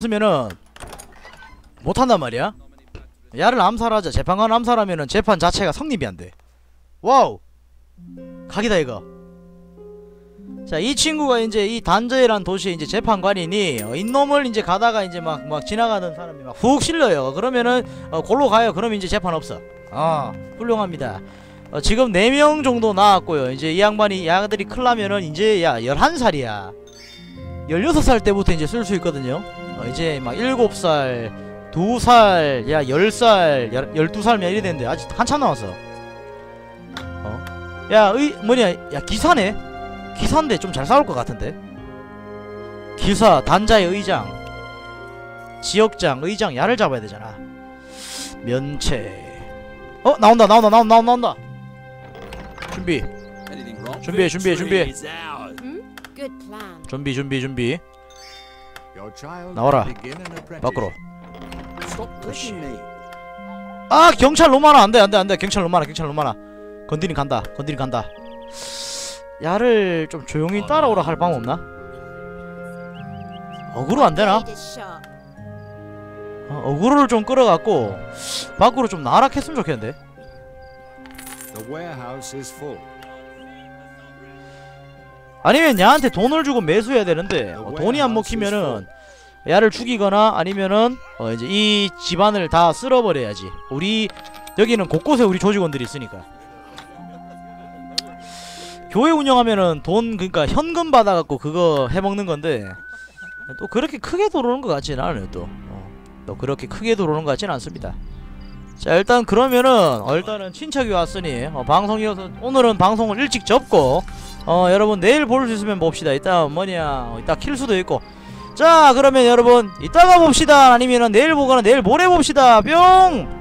쓰면은 못한단 말이야. 야를 암살하자. 재판관 암살하면은 재판 자체가 성립이 안돼. 와우 각이다 이거. 자, 이 친구가 이제 이 단저이란 도시에 이제 재판관이니 이놈을 이제 가다가 이제 막 지나가던 사람이 막 훅 실려요. 그러면은 골로 가요. 그럼 이제 재판 없어. 훌륭합니다. 지금 4명 정도 나왔고요. 이제 이 양반이 야들이 클라면은 이제 야 11살이야 16살 때부터 이제 쓸 수 있거든요. 이제 막 7살 2살 야 10살 12살면 이래 되는데 아직 한참 남았어. 야 뭐냐 야 기사네. 기사인데 좀 잘 싸울 것 같은데. 기사 단자의 의장 지역장 의장 야를 잡아야 되잖아. 면책. 나온다. 준비해. 준비. 나와라. 밖으로. 그렇지. 아 경찰 너무 많아. 안돼. 경찰 너무 많아. 건드린 간다. 야를 좀 조용히 따라오라 할 방 없나? 어그로 안 되나? 어그로를 좀 끌어갖고 밖으로 좀 나락했으면 좋겠는데. 아니면 야한테 돈을 주고 매수해야 되는데 돈이 안 먹히면은 야를 죽이거나 아니면은 이제 이 집안을 다 쓸어버려야지. 우리 여기는 곳곳에 우리 조직원들이 있으니까. 교회 운영하면은 돈 그러니까 현금 받아갖고 그거 해먹는 건데 또 그렇게 크게 들어오는 것 같지는 않아요. 또 그렇게 크게 들어오는 것 같지는 않습니다. 자 일단 그러면은 일단은 친척이 왔으니 방송이어서 오늘은 방송을 일찍 접고 여러분 내일 볼 수 있으면 봅시다. 이따 뭐냐 이따 킬 수도 있고. 자 그러면 여러분 이따가 봅시다 아니면은 내일 보거나 내일 모레 봅시다. 뿅.